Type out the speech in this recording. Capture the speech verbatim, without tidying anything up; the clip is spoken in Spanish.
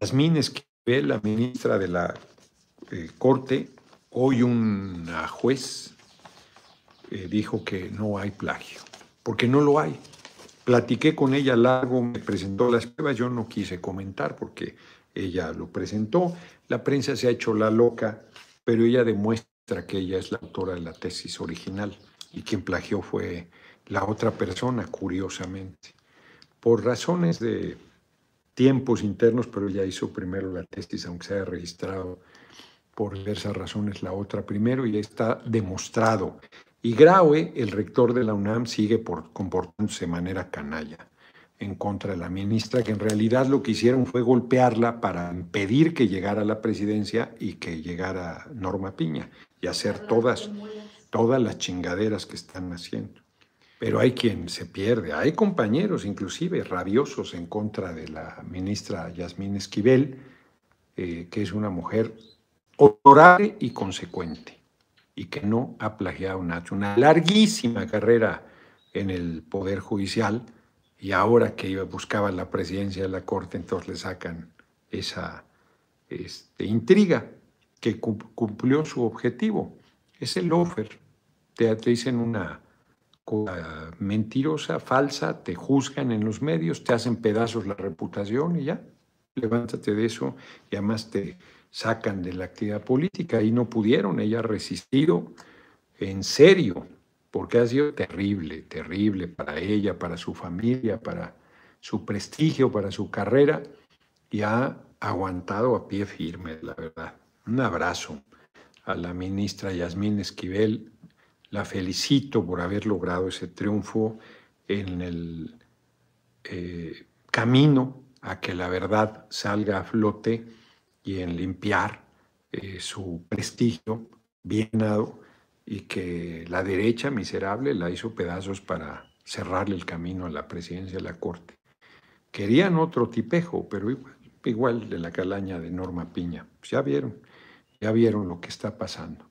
Yasmín Esquivel, la ministra de la eh, Corte, hoy una juez eh, dijo que no hay plagio, porque no lo hay. Platiqué con ella largo, me presentó las pruebas, yo no quise comentar porque ella lo presentó. La prensa se ha hecho la loca, pero ella demuestra que ella es la autora de la tesis original y quien plagió fue la otra persona, curiosamente. Por razones de tiempos internos, pero ella hizo primero la tesis, aunque se haya registrado por diversas razones la otra primero, y está demostrado. Y Graue, el rector de la UNAM, sigue por comportándose de manera canalla en contra de la ministra, que en realidad lo que hicieron fue golpearla para impedir que llegara a la presidencia y que llegara Norma Piña y hacer todas, todas las chingaderas que están haciendo. Pero hay quien se pierde, hay compañeros inclusive rabiosos en contra de la ministra Yasmín Esquivel, eh, que es una mujer honorable y consecuente y que no ha plagiado nada. Una larguísima carrera en el Poder Judicial y ahora que iba, buscaba la presidencia de la Corte, entonces le sacan esa este, intriga que cumplió su objetivo. Es el loafer, te, te dicen una... mentirosa, falsa, te juzgan en los medios, te hacen pedazos la reputación y ya, levántate de eso y además te sacan de la actividad política y no pudieron, ella ha resistido en serio, porque ha sido terrible, terrible para ella, para su familia, para su prestigio, para su carrera y ha aguantado a pie firme, la verdad. Un abrazo a la ministra Yasmín Esquivel. La felicito por haber logrado ese triunfo en el eh, camino a que la verdad salga a flote y en limpiar eh, su prestigio bien dado y que la derecha miserable la hizo pedazos para cerrarle el camino a la presidencia de la Corte. Querían otro tipejo, pero igual, igual de la calaña de Norma Piña. Pues ya vieron, ya vieron lo que está pasando.